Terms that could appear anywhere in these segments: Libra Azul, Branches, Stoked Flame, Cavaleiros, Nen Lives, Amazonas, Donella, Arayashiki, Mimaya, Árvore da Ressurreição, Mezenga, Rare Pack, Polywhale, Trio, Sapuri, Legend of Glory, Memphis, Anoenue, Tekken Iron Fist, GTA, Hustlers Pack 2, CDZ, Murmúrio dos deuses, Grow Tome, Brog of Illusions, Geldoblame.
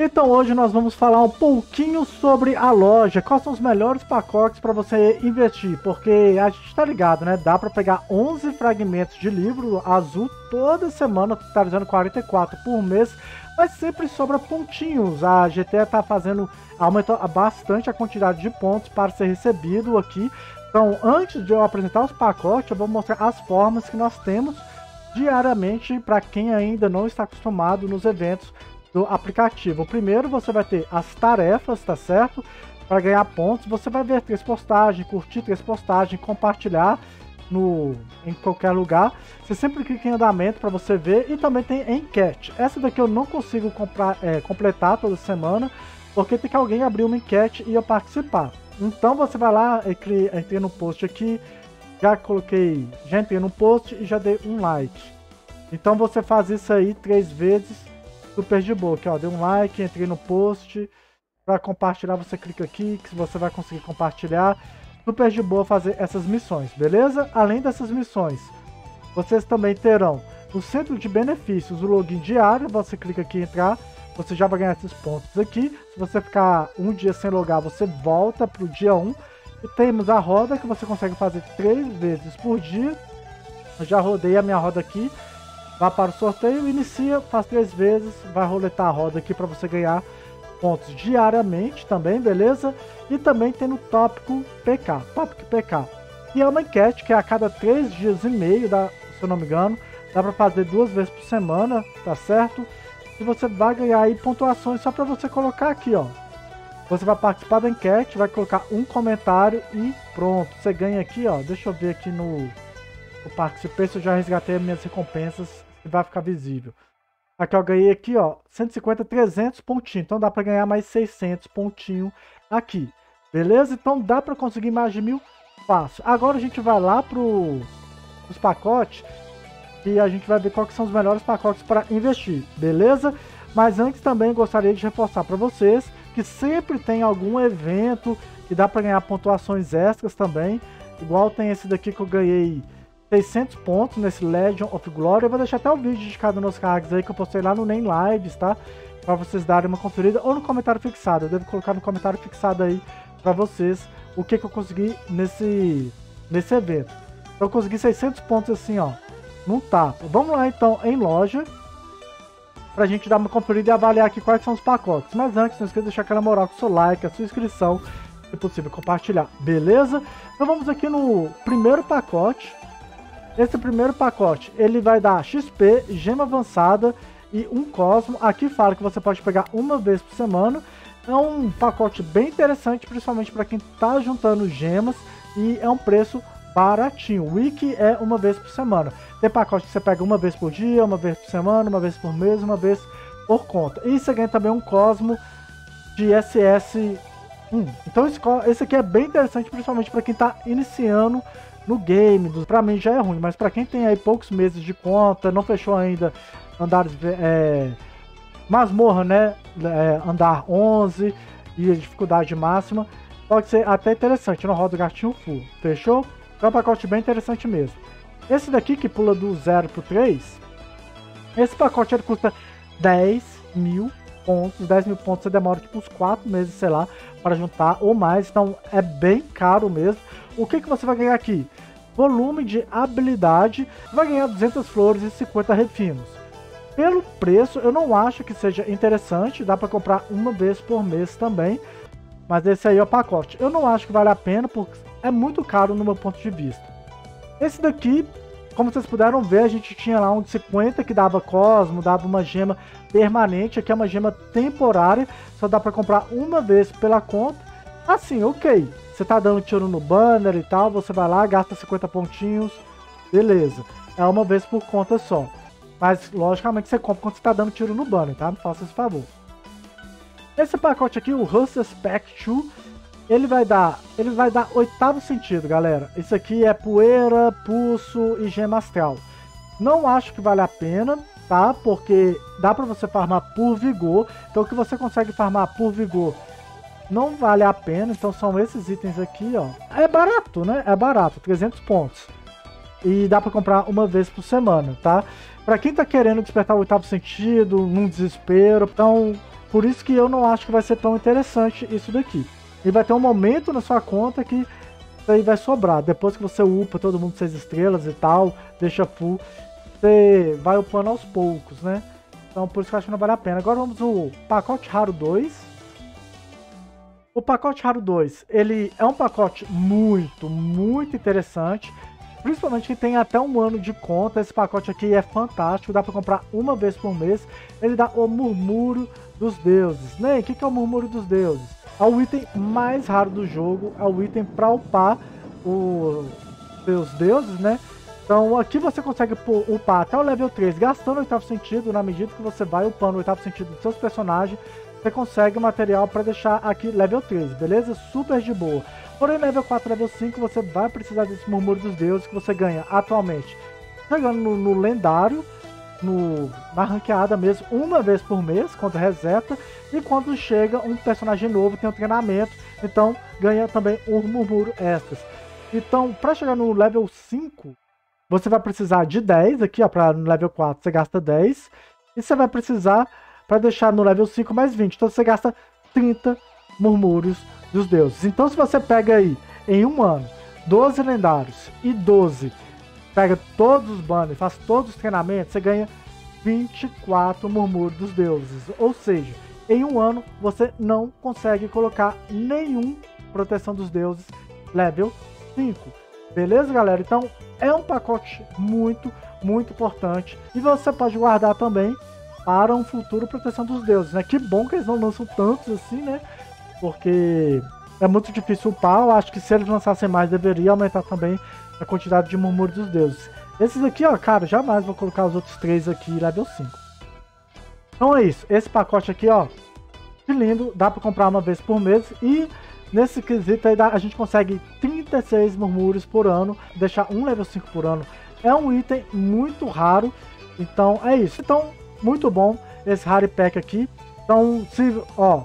Então hoje nós vamos falar um pouquinho sobre a loja, quais são os melhores pacotes para você investir, porque a gente tá ligado, né? Dá para pegar 11 fragmentos de livro azul toda semana, totalizando 44 por mês, mas sempre sobra pontinhos. A GTA tá fazendo, aumentou bastante a quantidade de pontos para ser recebido aqui. Então, antes de eu apresentar os pacotes, eu vou mostrar as formas que nós temos diariamente para quem ainda não está acostumado nos eventos do aplicativo. Primeiro você vai ter as tarefas, tá certo? Para ganhar pontos, você vai ver 3 postagens, curtir 3 postagens, compartilhar em qualquer lugar. Você sempre clica em andamento para você ver. E também tem enquete. Essa daqui eu não consigo completar toda semana, porque tem que alguém abrir uma enquete e eu participar. Então você vai lá, entrei no post aqui, já entrei no post e já dei um like. Então você faz isso aí 3 vezes, super de boa. Aqui, ó, dei um like, entrei no post, para compartilhar você clica aqui, que você vai conseguir compartilhar. Super de boa fazer essas missões, beleza? Além dessas missões, vocês também terão o centro de benefícios, o login diário, você clica aqui em entrar, você já vai ganhar esses pontos aqui. Se você ficar um dia sem logar, você volta para o dia 1. E temos a roda, que você consegue fazer 3 vezes por dia. Eu já rodei a minha roda aqui, vai para o sorteio, inicia, faz 3 vezes, vai roletar a roda aqui para você ganhar pontos diariamente também, beleza? E também tem no tópico PK, e é uma enquete que é a cada 3 dias e meio, se eu não me engano, dá para fazer 2 vezes por semana, tá certo? E você vai ganhar aí pontuações só para você colocar aqui, ó. Você vai participar da enquete, vai colocar um comentário e pronto, você ganha aqui, ó. Deixa eu ver aqui no participei, se eu já resgatei as minhas recompensas, e vai ficar visível. Aqui eu ganhei aqui, ó, 150, 300 pontinhos. Então dá para ganhar mais 600 pontinhos aqui. Beleza? Então dá para conseguir mais de 1000 fácil. Agora a gente vai lá para os pacotes e a gente vai ver quais são os melhores pacotes para investir. Beleza? Mas antes também gostaria de reforçar para vocês que sempre tem algum evento que dá para ganhar pontuações extras também. Igual tem esse daqui que eu ganhei 600 pontos nesse Legend of Glory. Eu vou deixar até o vídeo dedicado nos cards aí que eu postei lá no Nen Lives, tá? Pra vocês darem uma conferida, ou no comentário fixado. Eu devo colocar no comentário fixado aí pra vocês o que eu consegui nesse evento. Eu consegui 600 pontos assim, ó, num tapa. Vamos lá então em loja pra gente dar uma conferida e avaliar aqui quais são os pacotes. Mas antes, não esqueça de deixar aquela moral com o seu like, a sua inscrição, se possível compartilhar, beleza? Então vamos aqui no primeiro pacote. Esse primeiro pacote, ele vai dar XP, gema avançada e um cosmo. Aqui fala que você pode pegar 1 vez por semana. É um pacote bem interessante, principalmente para quem está juntando gemas. E é um preço baratinho. O wiki é 1 vez por semana. Tem pacote que você pega 1 vez por dia, 1 vez por semana, 1 vez por mês, 1 vez por conta. E você ganha também um cosmo de SS1. Então esse aqui é bem interessante, principalmente para quem está iniciando no game. Pra mim já é ruim, mas pra quem tem aí poucos meses de conta, não fechou ainda andares, masmorra, né, andar 11 e dificuldade máxima, pode ser até interessante. Não roda o gatinho full, fechou? É um pacote bem interessante mesmo. Esse daqui que pula do 0 pro 3, esse pacote ele custa 10.000 pontos. 10.000 pontos você demora tipo uns 4 meses, sei lá, para juntar ou mais, então é bem caro mesmo. O que que você vai ganhar aqui? Volume de habilidade, vai ganhar 200 flores e 50 refinos. Pelo preço, eu não acho que seja interessante, dá para comprar 1 vez por mês também, mas esse aí é o pacote. Eu não acho que vale a pena, porque é muito caro no meu ponto de vista. Esse daqui, como vocês puderam ver, a gente tinha lá um de 50 que dava cosmo, dava uma gema permanente, aqui é uma gema temporária, só dá para comprar 1 vez pela conta. Assim, ok, você tá dando tiro no banner e tal, você vai lá, gasta 50 pontinhos, beleza. É 1 vez por conta só. Mas, logicamente, você compra quando você tá dando tiro no banner, tá? Me faça esse favor. Esse pacote aqui, o Hustlers Pack 2, ele vai dar 8º sentido, galera. Isso aqui é poeira, pulso e gema astral. Não acho que vale a pena, tá? Porque dá pra você farmar por vigor. Então, o que você consegue farmar por vigor não vale a pena, então são esses itens aqui, ó. É barato, né? É barato, 300 pontos. E dá pra comprar 1 vez por semana, tá? Pra quem tá querendo despertar o 8º sentido, num desespero, então Por isso que eu não acho que vai ser tão interessante isso daqui. E vai ter um momento na sua conta que isso aí vai sobrar. Depois que você upa todo mundo 6 estrelas e tal, deixa full, você vai upando aos poucos, né? Então por isso que eu acho que não vale a pena. Agora vamos ao pacote raro 2. O pacote raro 2, ele é um pacote muito interessante. Principalmente que tem até um ano de conta. Esse pacote aqui é fantástico, dá para comprar uma vez por mês. Ele dá o Murmúrio dos Deuses. Né? O que é o Murmúrio dos Deuses? É o item mais raro do jogo, é o item para upar os deuses, né? Então aqui você consegue upar até o level 3, gastando o 8º sentido. Na medida que você vai upando o 8º sentido dos seus personagens, você consegue material para deixar aqui level 3, beleza? Super de boa. Porém, level 4, level 5, você vai precisar desse Murmúrio dos Deuses, que você ganha atualmente chegando no lendário, na ranqueada mesmo, uma vez por mês, quando reseta. E quando chega um personagem novo, tem um treinamento, então ganha também um Murmúrio extras. Então, para chegar no level 5, você vai precisar de 10 aqui, ó. Para no level 4, você gasta 10. E você vai precisar, para deixar no level 5, mais 20. Então, você gasta 30 Murmúrios dos Deuses. Então, se você pega aí, em um ano, 12 lendários e 12, pega todos os banners, faz todos os treinamentos, você ganha 24 Murmúrios dos Deuses. Ou seja, em um ano, você não consegue colocar nenhum Proteção dos Deuses level 5. Beleza, galera? Então, é um pacote muito importante. E você pode guardar também para um futuro Proteção dos Deuses, né? Que bom que eles não lançam tantos assim, né? Porque é muito difícil upar. Eu acho que se eles lançassem mais, deveria aumentar também a quantidade de Murmúrio dos Deuses. Esses aqui, ó, cara, jamais vou colocar os outros 3 aqui level 5. Então é isso. Esse pacote aqui, ó, que lindo. Dá pra comprar uma vez por mês. E nesse quesito aí, a gente consegue 36 Murmúrios por ano. Deixar um level 5 por ano. É um item muito raro. Então é isso. Então, muito bom esse Rare Pack aqui. Então, se, ó,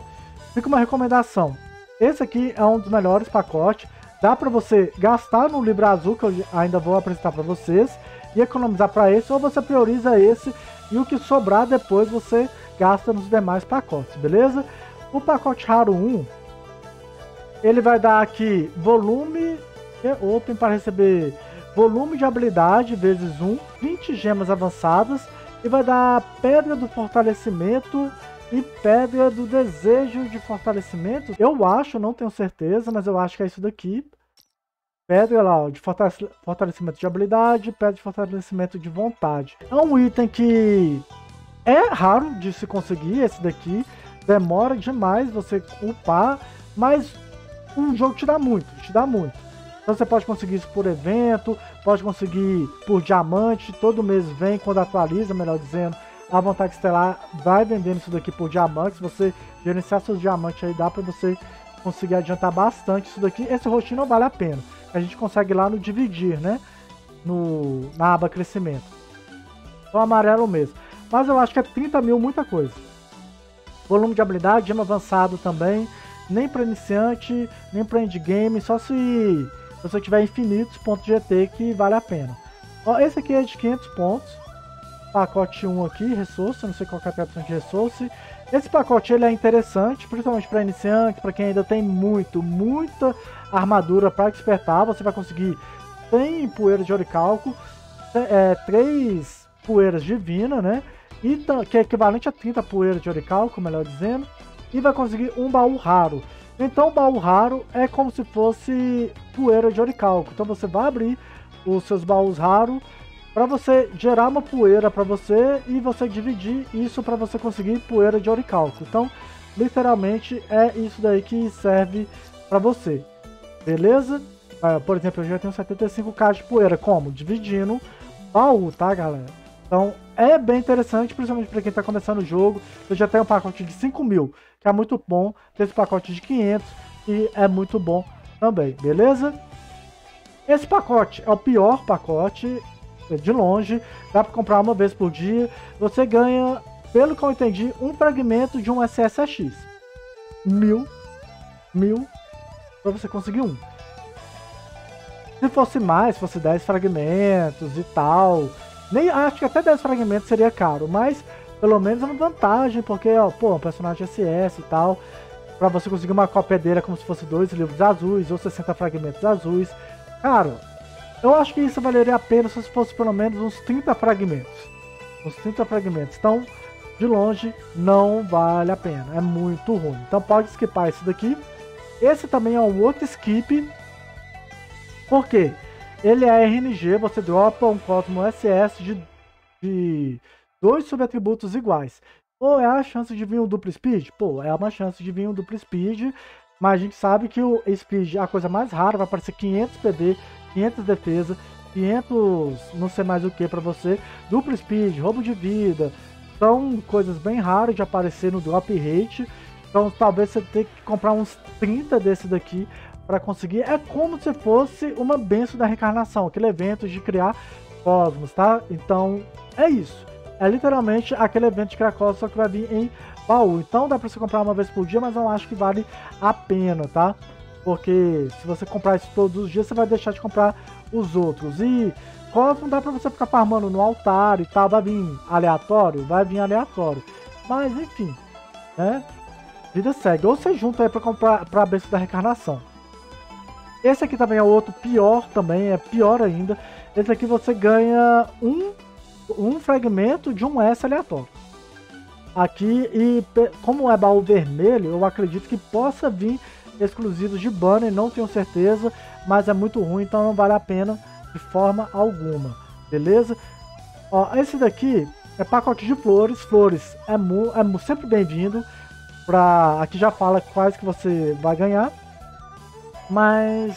fica uma recomendação. Esse aqui é um dos melhores pacotes. Dá para você gastar no Libra Azul, que eu ainda vou apresentar para vocês, e economizar para esse, ou você prioriza esse, e o que sobrar depois você gasta nos demais pacotes, beleza? O pacote raro 1, ele vai dar aqui volume open para receber volume de habilidade vezes 1, 20 gemas avançadas, e vai dar pedra do fortalecimento e pedra do desejo de fortalecimento. Eu acho, não tenho certeza, mas eu acho que é isso daqui. Pedra lá, ó, de fortalecimento de habilidade, pedra de fortalecimento de vontade. É um item que é raro de se conseguir, esse daqui. Demora demais você upar, mas o jogo te dá muito, te dá muito. Então você pode conseguir isso por evento, pode conseguir por diamante, todo mês vem, quando atualiza, melhor dizendo, a Vontade Estelar vai vendendo isso daqui por diamantes. Se você gerenciar seus diamantes aí, dá para você conseguir adiantar bastante isso daqui. Esse roxinho não vale a pena. A gente consegue lá no dividir, né? Na aba crescimento. O amarelo mesmo. Mas eu acho que é 30 mil, muita coisa. Volume de habilidade, gema avançado também. Nem para iniciante, nem para endgame. Só se você tiver infinitos pontos GT que vale a pena. Ó, esse aqui é de 500 pontos. Pacote 1 aqui, Resource, não sei qual que é a tradução de Resource. Esse pacote ele é interessante, principalmente para iniciante, para quem ainda tem muita armadura para despertar. Você vai conseguir 100 poeiras de oricalco, 3 poeiras divina, né? E, que é equivalente a 30 poeiras de oricalco, melhor dizendo. E vai conseguir um baú raro. Então o baú raro é como se fosse poeira de oricalco. Então você vai abrir os seus baús raros para você gerar uma poeira para você e você dividir isso para você conseguir poeira de oricalco. Então, literalmente, é isso daí que serve para você. Beleza? Por exemplo, eu já tenho 75k de poeira. Como? Dividindo baú, tá, galera? Então, é bem interessante, principalmente para quem está começando o jogo. Eu já tenho um pacote de 5 mil, que é muito bom. Tem esse pacote de 500 e é muito bom também, beleza? Esse pacote é o pior pacote de longe, dá para comprar uma vez por dia. Você ganha, pelo que eu entendi, um fragmento de um SSX. 1000 para você conseguir um. Se fosse mais, se fosse 10 fragmentos e tal, nem acho que até 10 fragmentos seria caro, mas pelo menos é uma vantagem, porque, ó, pô, um personagem SS e tal, pra você conseguir uma cópia dele é como se fosse 2 livros azuis ou 60 fragmentos azuis. Cara, eu acho que isso valeria a pena se fosse pelo menos uns 30 fragmentos. Uns 30 fragmentos. Então, de longe, não vale a pena. É muito ruim. Então pode skipar esse daqui. Esse também é um outro skip. Por quê? Ele é RNG, você dropa um Cosmo SS de 2 subatributos iguais. Ou é a chance de vir um duplo speed? Pô, é uma chance de vir um duplo speed, mas a gente sabe que o speed é a coisa mais rara, vai aparecer 500 PD, 500 defesa, 500 não sei mais o que pra você. Duplo speed, roubo de vida, são coisas bem raras de aparecer no drop rate, então talvez você tenha que comprar uns 30 desse daqui para conseguir. É como se fosse uma benção da reencarnação, aquele evento de criar cosmos, tá? Então é isso, é literalmente aquele evento de criar cosmos, só que vai vir em baú. Então dá para você comprar uma vez por dia, mas não acho que vale a pena, tá? Porque se você comprar isso todos os dias, você vai deixar de comprar os outros, e cosmos dá para você ficar farmando no altar e tal, vai vir aleatório, mas enfim, né? Vida segue, ou você junta aí para comprar para a benção da reencarnação. Esse aqui também é outro pior, também é pior ainda. Esse aqui você ganha um fragmento de um S aleatório. Aqui, e como é baú vermelho, eu acredito que possa vir exclusivos de banner, não tenho certeza, mas é muito ruim, então não vale a pena de forma alguma, beleza? Ó, esse daqui é pacote de flores, é sempre bem-vindo. Aqui já fala quais que você vai ganhar. Mas,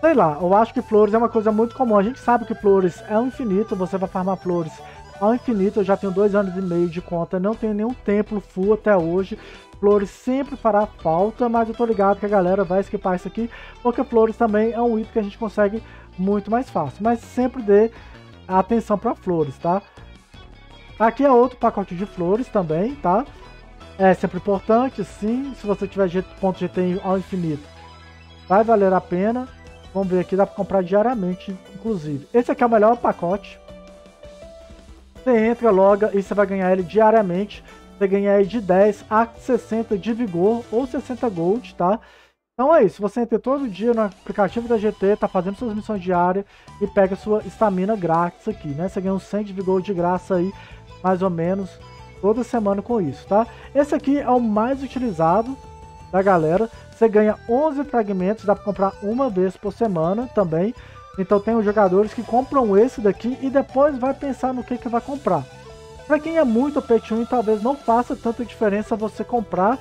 sei lá, eu acho que flores é uma coisa muito comum. A gente sabe que flores é o infinito, você vai farmar flores ao infinito. Eu já tenho 2 anos e meio de conta, não tenho nenhum templo full até hoje. Flores sempre fará falta, mas eu tô ligado que a galera vai esquipar isso aqui, porque flores também é um item que a gente consegue muito mais fácil. Mas sempre dê atenção pra flores, tá? Aqui é outro pacote de flores também, tá? É sempre importante, sim, se você tiver ponto GT ao infinito, vai valer a pena. Vamos ver aqui, dá para comprar diariamente, inclusive. Esse aqui é o melhor pacote. Você entra logo e você vai ganhar ele diariamente. Você ganha ele de 10 a 60 de vigor ou 60 gold, tá? Então é isso, você entra todo dia no aplicativo da GT, tá fazendo suas missões diárias e pega sua estamina grátis aqui, né? Você ganha uns 100 de vigor de graça aí, mais ou menos, toda semana com isso, tá? Esse aqui é o mais utilizado da galera. Você ganha 11 fragmentos, dá para comprar uma vez por semana também. Então tem os jogadores que compram esse daqui e depois vai pensar no que vai comprar. Para quem é muito pay to win, talvez não faça tanta diferença você comprar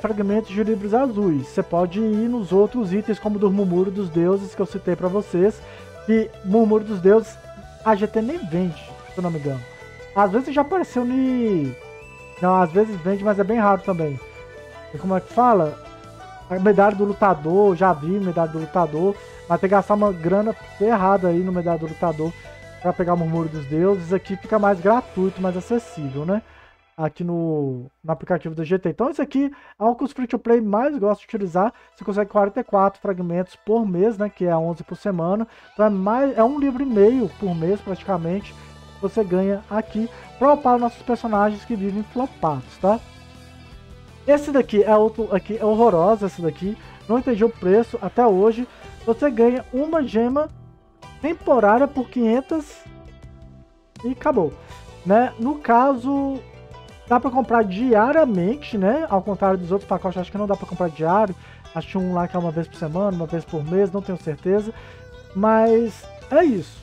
fragmentos de livros azuis. Você pode ir nos outros itens, como do Murmúrio dos Deuses, que eu citei para vocês. E Murmúrio dos Deuses, a GT nem vende, se eu não me engano. Às vezes já apareceu no... Não, às vezes vende, mas é bem raro também. E como é que fala? A medalha do lutador, já vi medalha do lutador, vai ter que gastar uma grana ferrada aí no medalha do lutador para pegar o Murmúrio dos Deuses. Aqui fica mais gratuito, mais acessível, né? Aqui no aplicativo da GT. Então isso aqui é o que os free to play mais gostam de utilizar. Você consegue 44 fragmentos por mês, né? Que é 11 por semana. Então é um livro e meio por mês praticamente. Você ganha aqui para upar nossos personagens que vivem flopados, tá? Esse daqui é outro, aqui é horroroso esse daqui, não entendi o preço até hoje. Você ganha uma gema temporária por 500 e acabou, né? No caso, dá para comprar diariamente, né? Ao contrário dos outros pacotes, acho que não dá para comprar diário. Acho um lá que é uma vez por semana, uma vez por mês, não tenho certeza. Mas é isso,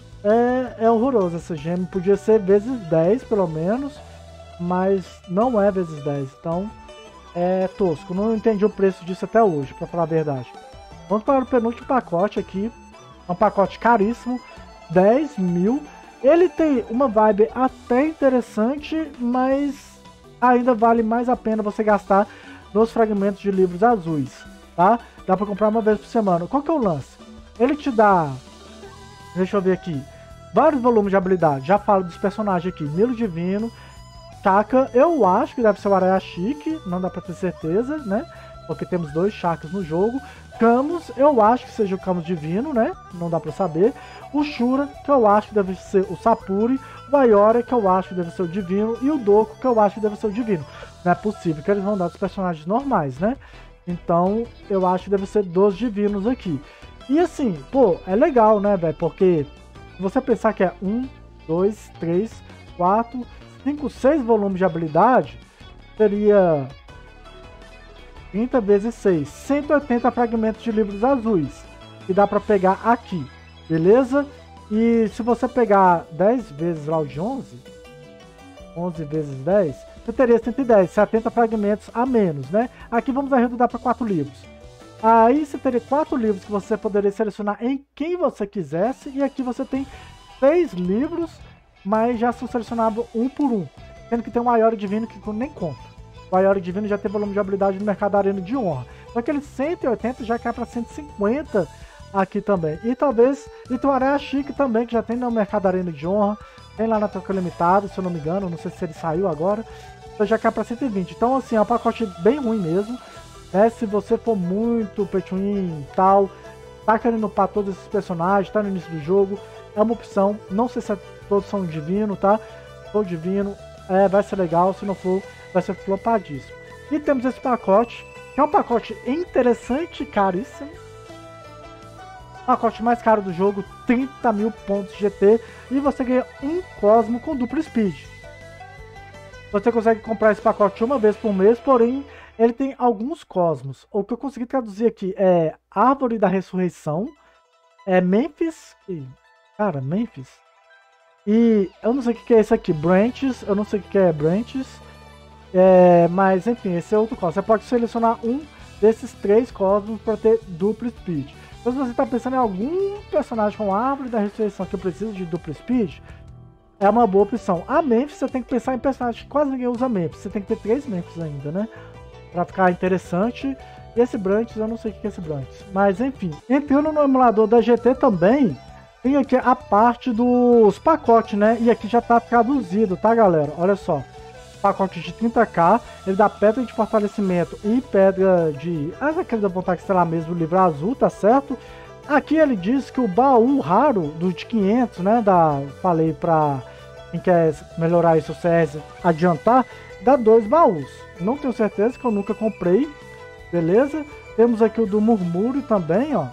é horroroso essa gema, podia ser vezes 10 pelo menos, mas não é vezes 10, então... é tosco, não entendi o preço disso até hoje, para falar a verdade. Vamos para o penúltimo pacote aqui, é um pacote caríssimo, 10 mil. Ele tem uma vibe até interessante, mas ainda vale mais a pena você gastar nos fragmentos de livros azuis, tá? Dá para comprar uma vez por semana. Qual que é o lance? Ele te dá, deixa eu ver aqui, vários volumes de habilidade, já falo dos personagens aqui, Nilo Divino, Chaka, eu acho que deve ser o Arayashiki, não dá pra ter certeza, né? Porque temos 2 Chakas no jogo. Camus, eu acho que seja o Camus Divino, né? Não dá pra saber. O Shura, que eu acho que deve ser o Sapuri. O Ayora, que eu acho que deve ser o Divino. E o Doku, que eu acho que deve ser o Divino. Não é possível que eles vão dar os personagens normais, né? Então, eu acho que deve ser dos Divinos aqui. E assim, pô, é legal, né, velho? Porque você pensar que é 1, 2, 3, 4, 5, 6 volumes de habilidade, seria 30 vezes 6, 180 fragmentos de livros azuis, que dá pra pegar aqui, beleza? E se você pegar 10 vezes lá o de 11, 11 vezes 10, você teria 110, 70 fragmentos a menos, né? Aqui vamos arredondar para 4 livros. Aí você teria 4 livros que você poderia selecionar em quem você quisesse. E aqui você tem 6 livros, mas já são selecionados um por um. Sendo que tem um Ayori Divino que nem conta. O Ayori Divino já tem volume de habilidade no mercado da Arena de Honra. Só que ele 180 já cai para 150 aqui também. E talvez... E tem o Arayashiki também, que já tem no mercado da Arena de Honra. Tem lá na troca limitada, se eu não me engano. Não sei se ele saiu agora. Então já cai para 120. Então assim, é um pacote bem ruim mesmo. É, se você for muito petuinho e tal, tá querendo upar todos esses personagens, tá no início do jogo, é uma opção. Não sei se todos são divino, tá? Ou divino, é, vai ser legal. Se não for, vai ser flopadíssimo. E temos esse pacote, que é um pacote interessante e caríssimo. O pacote mais caro do jogo, 30 mil pontos GT. E você ganha um Cosmo com duplo speed. Você consegue comprar esse pacote uma vez por mês, porém... Ele tem alguns cosmos. O que eu consegui traduzir aqui é Árvore da Ressurreição, é Memphis, cara, Memphis. E eu não sei o que é esse aqui, Branches, eu não sei o que é Branches, é, mas enfim, esse é outro cosmo. Você pode selecionar um desses 3 cosmos para ter duplo speed. Então, se você está pensando em algum personagem com Árvore da Ressurreição que precisa de duplo speed, é uma boa opção. A Memphis, você tem que pensar em personagens que quase ninguém usa Memphis. Você tem que ter 3 Memphis ainda, né? Pra ficar interessante. E esse Branches, eu não sei o que é esse Branches. Mas enfim. Entrando no emulador da GT também, tem aqui a parte dos pacotes, né? E aqui já tá traduzido, tá, galera? Olha só. Pacote de 30k. Ele dá pedra de fortalecimento e pedra de... Ah, aquele da vontade que será mesmo, Libra Azul, tá certo? Aqui ele diz que o baú raro do de 500, né? Da... Falei pra quem quer melhorar isso, o CS adiantar. Dá 2 baús. Não tenho certeza, que eu nunca comprei. Beleza? Temos aqui o do Murmúrio também, ó.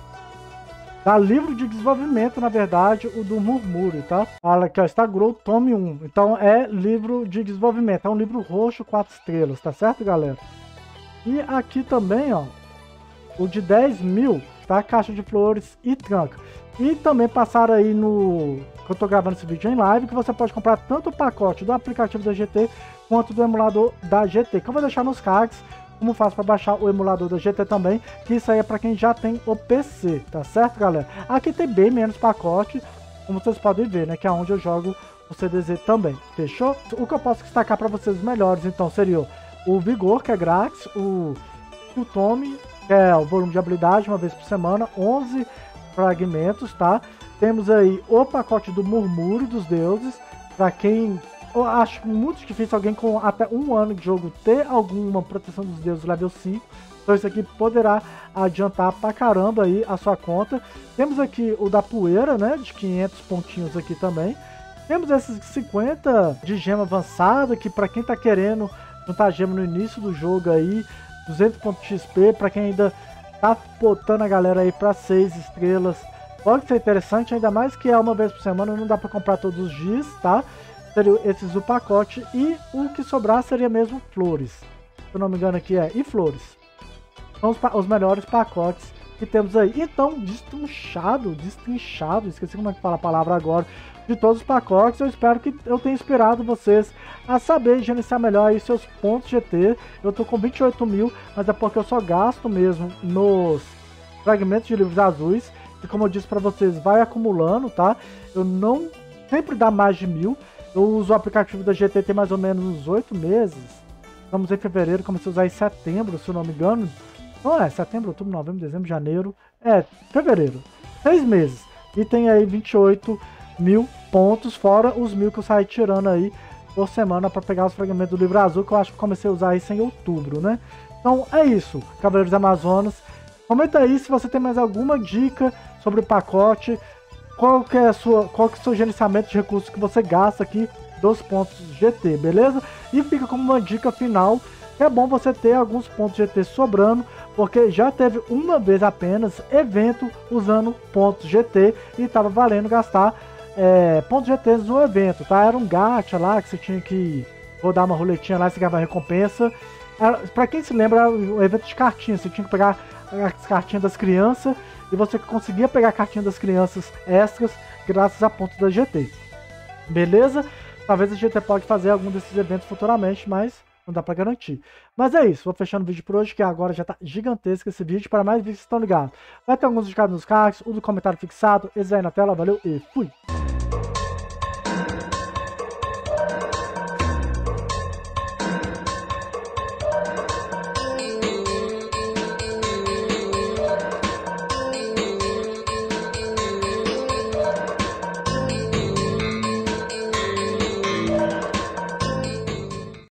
Dá livro de desenvolvimento, na verdade, o do Murmúrio, tá? Olha aqui, ó. Está Grow Tome 1. Então é livro de desenvolvimento. É um livro roxo, 4 estrelas, tá certo, galera? E aqui também, ó. O de 10 mil, tá? Caixa de flores e tranca. E também passaram aí no... Que eu tô gravando esse vídeo em live, que você pode comprar tanto o pacote do aplicativo da GT... quanto do emulador da GT, que eu vou deixar nos cards, como faço para baixar o emulador da GT também, que isso aí é para quem já tem o PC, tá certo, galera? Aqui tem bem menos pacote, como vocês podem ver, né, que é onde eu jogo o CDZ também, fechou? O que eu posso destacar para vocês os melhores, então, seria o Vigor, que é grátis, o Tome, que é o volume de habilidade, uma vez por semana, 11 fragmentos, tá? Temos aí o pacote do Murmúrio dos Deuses, para quem... Eu acho muito difícil alguém com até 1 ano de jogo ter alguma proteção dos deuses level 5. Então isso aqui poderá adiantar pra caramba aí a sua conta. Temos aqui o da poeira, né? De 500 pontinhos aqui também. Temos esses 50 de gema avançada, que pra quem tá querendo juntar gema no início do jogo aí, 200 pontos de XP. Pra quem ainda tá botando a galera aí pra 6 estrelas, pode ser interessante, ainda mais que é uma vez por semana, não dá pra comprar todos os dias, tá? Seria esses o pacote, e o que sobrar seria mesmo flores. Se eu não me engano aqui é, e flores. São os melhores pacotes que temos aí. Então, destrinchado, esqueci como é que fala a palavra agora, de todos os pacotes. Eu espero que eu tenha inspirado vocês a saber gerenciar melhor aí seus pontos GT. Eu tô com 28 mil, mas é porque eu só gasto mesmo nos fragmentos de livros azuis. E como eu disse pra vocês, vai acumulando, tá? Eu não sempre dá mais de 1000. Eu uso o aplicativo da GT tem mais ou menos uns 8 meses. Estamos em fevereiro, comecei a usar em setembro, se eu não me engano. Não é, setembro, outubro, novembro, dezembro, janeiro. É, fevereiro. 6 meses. E tem aí 28 mil pontos, fora os 1000 que eu saí tirando aí por semana para pegar os fragmentos do livro azul, que eu acho que comecei a usar isso em outubro, né? Então é isso, Cavaleiros Amazonas. Comenta aí se você tem mais alguma dica sobre o pacote, qual que é a sua, qual que é o seu gerenciamento de recursos que você gasta aqui dos pontos GT, beleza? E fica como uma dica final, que é bom você ter alguns pontos GT sobrando, porque já teve uma vez apenas evento usando pontos GT e tava valendo gastar pontos GT no evento, tá? Era um gacha lá que você tinha que rodar uma roletinha lá e você ganhava recompensa. Era, pra quem se lembra, era um evento de cartinhas, você tinha que pegar as cartinhas das crianças e você conseguia pegar a cartinha das crianças extras graças a pontos da GT, beleza? Talvez a GT pode fazer algum desses eventos futuramente, mas não dá pra garantir. Mas é isso, vou fechando o vídeo por hoje, que agora já tá gigantesco esse vídeo. Para mais vídeos, vocês estão ligados. Vai ter alguns indicados nos cards, o do comentário fixado, esse aí na tela, valeu e fui!